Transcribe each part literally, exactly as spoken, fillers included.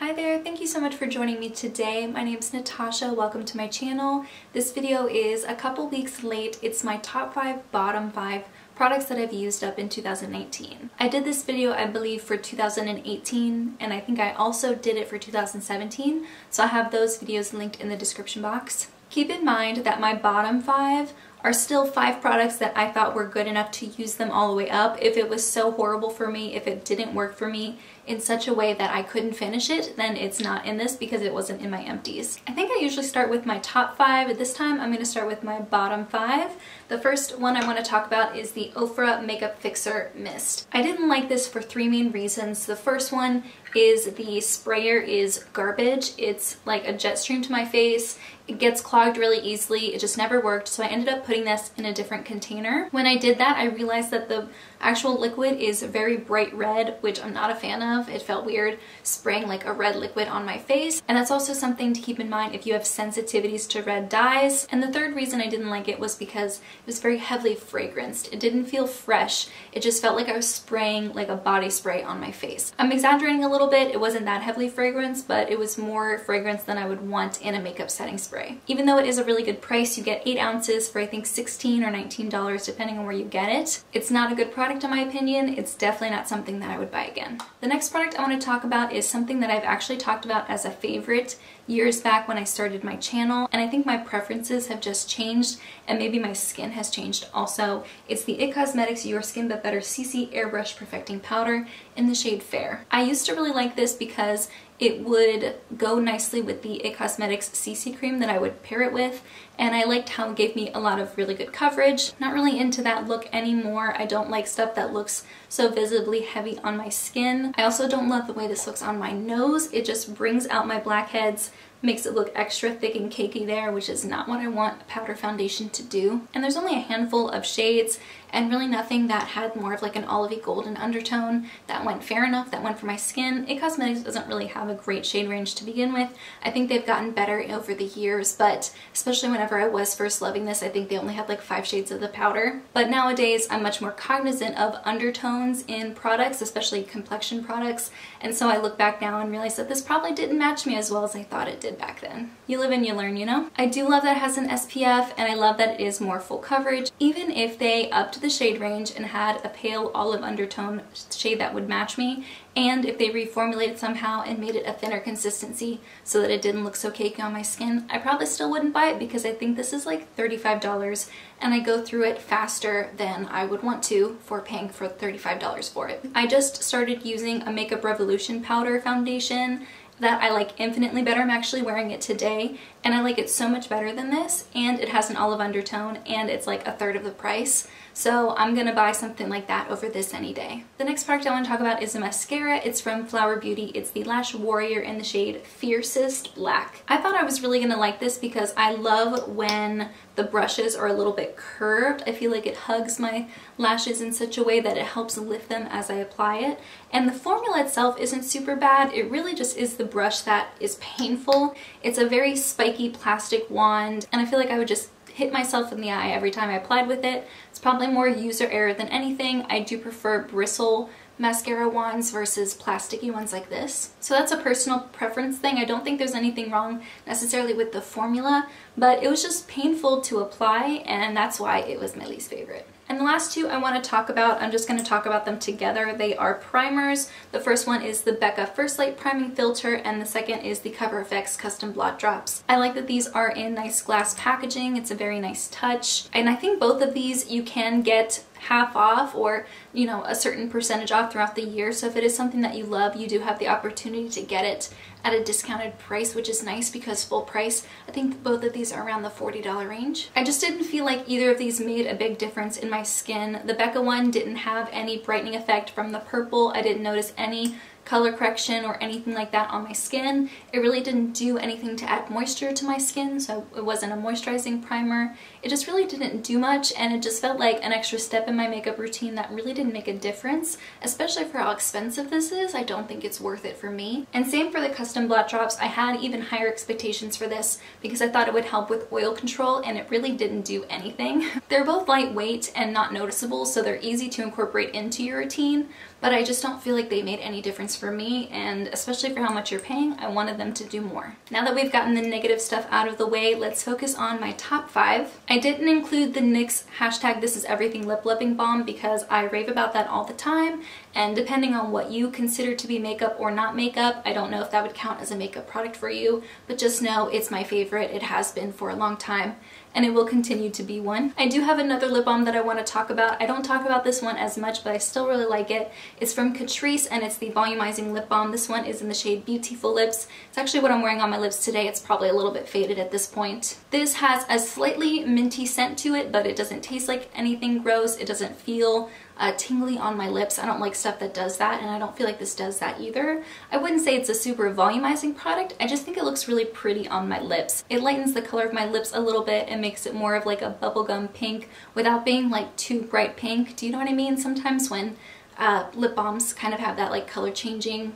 Hi there, thank you so much for joining me today. My name is Natasha, welcome to my channel. This video is a couple weeks late. It's my top five, bottom five products that I've used up in two thousand nineteen. I did this video, I believe, for two thousand eighteen, and I think I also did it for two thousand seventeen, so I have those videos linked in the description box. Keep in mind that my bottom five are still five products that I thought were good enough to use them all the way up. If it was so horrible for me, if it didn't work for me in such a way that I couldn't finish it, then it's not in this because it wasn't in my empties. I think I usually start with my top five, but this time I'm going to start with my bottom five. The first one I want to talk about is the Ofra Makeup Fixer Mist. I didn't like this for three main reasons. The first one is the sprayer is garbage. It's like a jet stream to my face. It gets clogged really easily. It just never worked, so I ended up putting this in a different container. When I did that, I realized that the actual liquid is very bright red, which I'm not a fan of. It felt weird spraying like a red liquid on my face, and that's also something to keep in mind if you have sensitivities to red dyes. And the third reason I didn't like it was because it was very heavily fragranced. It didn't feel fresh. It just felt like I was spraying like a body spray on my face. I'm exaggerating a little bit. It wasn't that heavily fragranced, but it was more fragrance than I would want in a makeup setting spray. Even though it is a really good price, you get eight ounces for I think sixteen or nineteen dollars depending on where you get it. It's not a good product in my opinion. It's definitely not something that I would buy again. The next product I want to talk about is something that I've actually talked about as a favorite years back when I started my channel, and I think my preferences have just changed and maybe my skin has changed also. It's the It Cosmetics Your Skin But Better C C Airbrush Perfecting Powder in the shade Fair. I used to really like this because it would go nicely with the It Cosmetics C C cream that I would pair it with, and I liked how it gave me a lot of really good coverage. Not really into that look anymore. I don't like stuff that looks so visibly heavy on my skin. I also don't love the way this looks on my nose. It just brings out my blackheads, makes it look extra thick and cakey there, which is not what I want a powder foundation to do. And there's only a handful of shades and really nothing that had more of like an olivey golden undertone that went fair enough, that went for my skin. It Cosmetics doesn't really have a great shade range to begin with. I think they've gotten better over the years, but especially whenever I was first loving this, I think they only had like five shades of the powder. But nowadays, I'm much more cognizant of undertones in products, especially complexion products, and so I look back now and realize that this probably didn't match me as well as I thought it did back then. You live and you learn, you know? I do love that it has an S P F, and I love that it is more full coverage. Even if they upped the shade range and had a pale olive undertone shade that would match me, and if they reformulated somehow and made it a thinner consistency so that it didn't look so cakey on my skin, I probably still wouldn't buy it because I think this is like thirty-five dollars and I go through it faster than I would want to for paying for thirty-five dollars for it. I just started using a Makeup Revolution powder foundation that I like infinitely better. I'm actually wearing it today and I like it so much better than this, and it has an olive undertone and it's like a third of the price, so I'm gonna buy something like that over this any day. The next product I want to talk about is a mascara. It's from Flower Beauty. It's the Lash Warrior in the shade Fiercest Black. I thought I was really gonna like this because I love when the brushes are a little bit curved. I feel like it hugs my lashes in such a way that it helps lift them as I apply it, and the formula itself isn't super bad. It really just is the brush that is painful. It's a very spiky plastic wand, and I feel like I would just hit myself in the eye every time I applied with it. It's probably more user error than anything. I do prefer bristle mascara wands versus plasticky ones like this. So that's a personal preference thing. I don't think there's anything wrong necessarily with the formula, but it was just painful to apply, and that's why it was my least favorite. And the last two I want to talk about, I'm just going to talk about them together. They are primers. The first one is the Becca First Light Priming Filter, and the second is the Cover F X Custom Blot Drops. I like that these are in nice glass packaging. It's a very nice touch. And I think both of these you can get half off, or you know, a certain percentage off throughout the year, so if it is something that you love, you do have the opportunity to get it at a discounted price, which is nice because full price, I think both of these are around the forty dollar range. I just didn't feel like either of these made a big difference in my skin. The Becca one didn't have any brightening effect from the purple. I didn't notice any color correction or anything like that on my skin. It really didn't do anything to add moisture to my skin, so it wasn't a moisturizing primer. It just really didn't do much, and it just felt like an extra step in my makeup routine that really didn't make a difference, especially for how expensive this is. I don't think it's worth it for me. And same for the Custom Blot Drops. I had even higher expectations for this because I thought it would help with oil control, and it really didn't do anything. They're both lightweight and not noticeable, so they're easy to incorporate into your routine, but I just don't feel like they made any difference for me, and especially for how much you're paying, I wanted them to do more. Now that we've gotten the negative stuff out of the way, let's focus on my top five. I didn't include the NYX hashtag This Is Everything Lip Lipping Balm because I rave about that all the time, and depending on what you consider to be makeup or not makeup, I don't know if that would count as a makeup product for you, but just know it's my favorite. It has been for a long time, and it will continue to be one. I do have another lip balm that I want to talk about. I don't talk about this one as much, but I still really like it. It's from Catrice, and it's the volumizing lip balm. This one is in the shade Beautiful Lips. It's actually what I'm wearing on my lips today. It's probably a little bit faded at this point. This has a slightly minty scent to it, but it doesn't taste like anything gross. It doesn't feel Uh, tingly on my lips. I don't like stuff that does that, and I don't feel like this does that either. I wouldn't say it's a super volumizing product. I just think it looks really pretty on my lips. It lightens the color of my lips a little bit and makes it more of like a bubblegum pink without being like too bright pink. Do you know what I mean? Sometimes when uh, lip balms kind of have that like color changing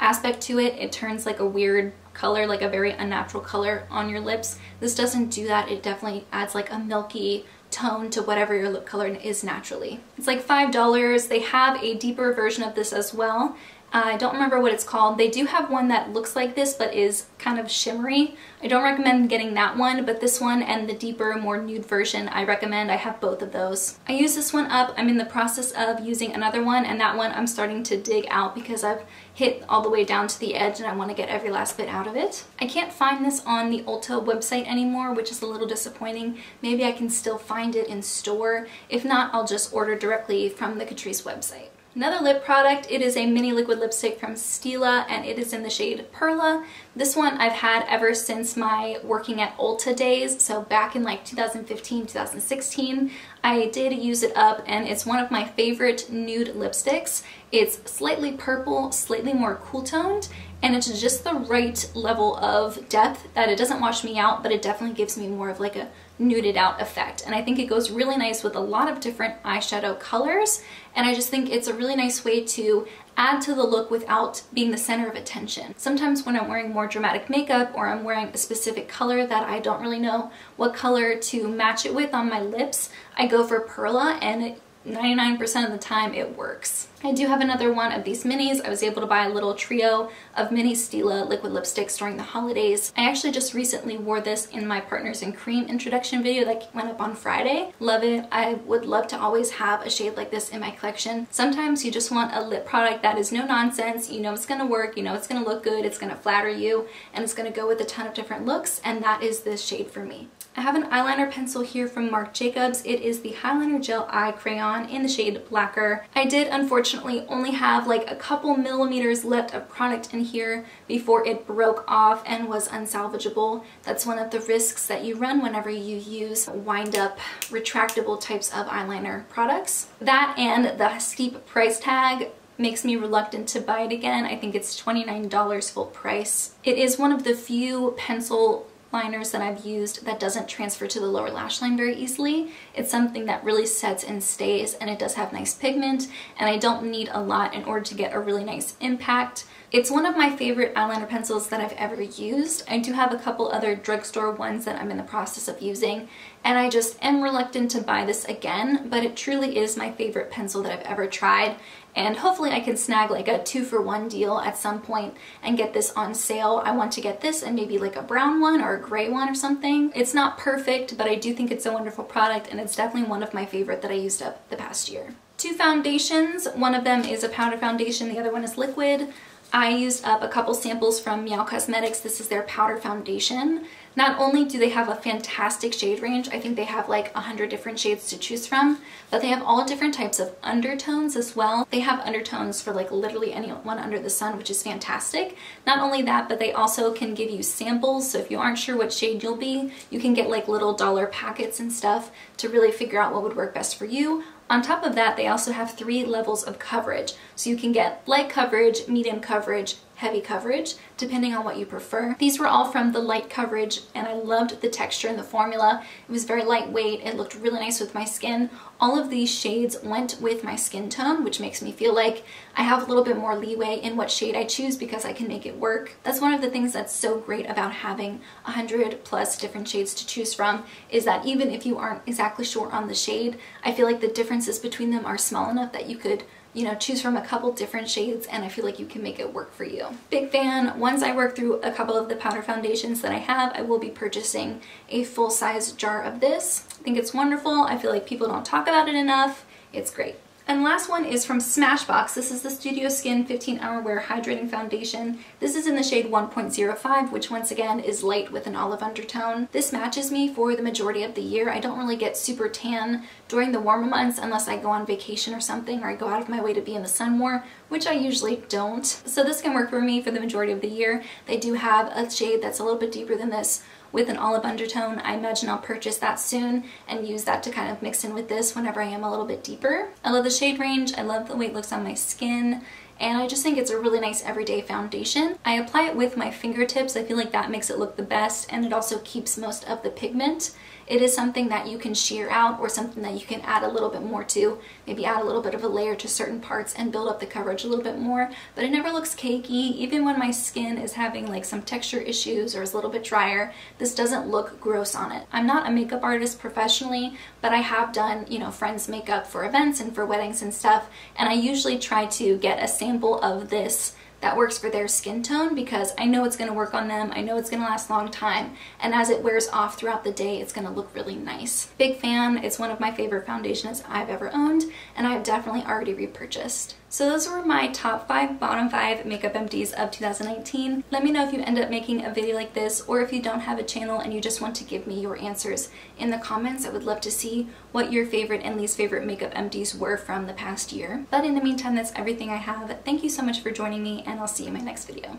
aspect to it, it turns like a weird color, like a very unnatural color on your lips. This doesn't do that. It definitely adds like a milky tone to whatever your lip color is naturally. It's like five dollars. They have a deeper version of this as well. Uh, I don't remember what it's called. They do have one that looks like this but is kind of shimmery. I don't recommend getting that one, but this one and the deeper, more nude version I recommend. I have both of those. I use this one up. I'm in the process of using another one, and that one I'm starting to dig out because I've hit all the way down to the edge and I want to get every last bit out of it. I can't find this on the Ulta website anymore, which is a little disappointing. Maybe I can still find it in store. If not, I'll just order directly from the Catrice website. Another lip product, it is a mini liquid lipstick from Stila, and it is in the shade Perla. This one I've had ever since my working at Ulta days, so back in like two thousand fifteen, two thousand sixteen. I did use it up, and it's one of my favorite nude lipsticks. It's slightly purple, slightly more cool toned, and it's just the right level of depth that it doesn't wash me out, but it definitely gives me more of like a nuded out effect. And I think it goes really nice with a lot of different eyeshadow colors, and I just think it's a really nice way to add to the look without being the center of attention. Sometimes when I'm wearing more dramatic makeup or I'm wearing a specific color that I don't really know what color to match it with on my lips, I go for Perla, and it ninety-nine percent of the time it works. I do have another one of these minis. I was able to buy a little trio of mini Stila liquid lipsticks during the holidays. I actually just recently wore this in my Partners in Cream introduction video that went up on Friday. Love it. I would love to always have a shade like this in my collection. Sometimes you just want a lip product that is no nonsense. You know it's gonna work, you know it's gonna look good, it's gonna flatter you, and it's gonna go with a ton of different looks, and that is this shade for me. I have an eyeliner pencil here from Marc Jacobs. It is the Highliner Gel Eye Crayon in the shade Blacquor. I did unfortunately only have like a couple millimeters left of product in here before it broke off and was unsalvageable. That's one of the risks that you run whenever you use wind up retractable types of eyeliner products. That and the steep price tag makes me reluctant to buy it again. I think it's twenty-nine dollars full price. It is one of the few pencil liners that I've used that doesn't transfer to the lower lash line very easily. It's something that really sets and stays, and it does have nice pigment, and I don't need a lot in order to get a really nice impact. It's one of my favorite eyeliner pencils that I've ever used. I do have a couple other drugstore ones that I'm in the process of using, and I just am reluctant to buy this again, but it truly is my favorite pencil that I've ever tried, and hopefully I can snag like a two for one deal at some point and get this on sale. I want to get this and maybe like a brown one or a gray one or something. It's not perfect, but I do think it's a wonderful product, and it's definitely one of my favorite that I used up the past year. Two foundations. One of them is a powder foundation, the other one is liquid. I used up a couple samples from Meow Cosmetics. This is their powder foundation. Not only do they have a fantastic shade range, I think they have like a hundred different shades to choose from, but they have all different types of undertones as well. They have undertones for like literally anyone under the sun, which is fantastic. Not only that, but they also can give you samples, so if you aren't sure what shade you'll be, you can get like little dollar packets and stuff to really figure out what would work best for you. On top of that, they also have three levels of coverage. So you can get light coverage, medium coverage, heavy coverage, depending on what you prefer. These were all from the light coverage, and I loved the texture and the formula. It was very lightweight. It looked really nice with my skin. All of these shades went with my skin tone, which makes me feel like I have a little bit more leeway in what shade I choose because I can make it work. That's one of the things that's so great about having a hundred plus different shades to choose from, is that even if you aren't exactly sure on the shade, I feel like the differences between them are small enough that you could you know, choose from a couple different shades, and I feel like you can make it work for you. Big fan. Once I work through a couple of the powder foundations that I have, I will be purchasing a full-size jar of this. I think it's wonderful. I feel like people don't talk about it enough. It's great. And last one is from Smashbox. This is the Studio Skin fifteen hour Wear Hydrating Foundation. This is in the shade one point oh five, which once again is light with an olive undertone. This matches me for the majority of the year. I don't really get super tan during the warmer months unless I go on vacation or something, or I go out of my way to be in the sun more, which I usually don't. So this can work for me for the majority of the year. They do have a shade that's a little bit deeper than this with an olive undertone. I imagine I'll purchase that soon and use that to kind of mix in with this whenever I am a little bit deeper. I love the shade range, I love the way it looks on my skin, and I just think it's a really nice everyday foundation. I apply it with my fingertips. I feel like that makes it look the best, and it also keeps most of the pigment. It is something that you can sheer out, or something that you can add a little bit more to, maybe add a little bit of a layer to certain parts and build up the coverage a little bit more, but it never looks cakey. Even when my skin is having like some texture issues or is a little bit drier, this doesn't look gross on it. I'm not a makeup artist professionally, but I have done, you know, friends' makeup for events and for weddings and stuff, and I usually try to get a sample of this that works for their skin tone, because I know it's going to work on them, I know it's going to last a long time, and as it wears off throughout the day, it's going to look really nice. Big fan. It's one of my favorite foundations I've ever owned, and I've definitely already repurchased. So those were my top five, bottom five makeup empties of two thousand nineteen. Let me know if you end up making a video like this, or if you don't have a channel and you just want to give me your answers in the comments. I would love to see what your favorite and least favorite makeup empties were from the past year. But in the meantime, that's everything I have. Thank you so much for joining me, and I'll see you in my next video.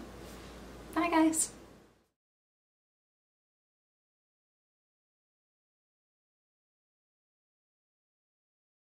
Bye guys!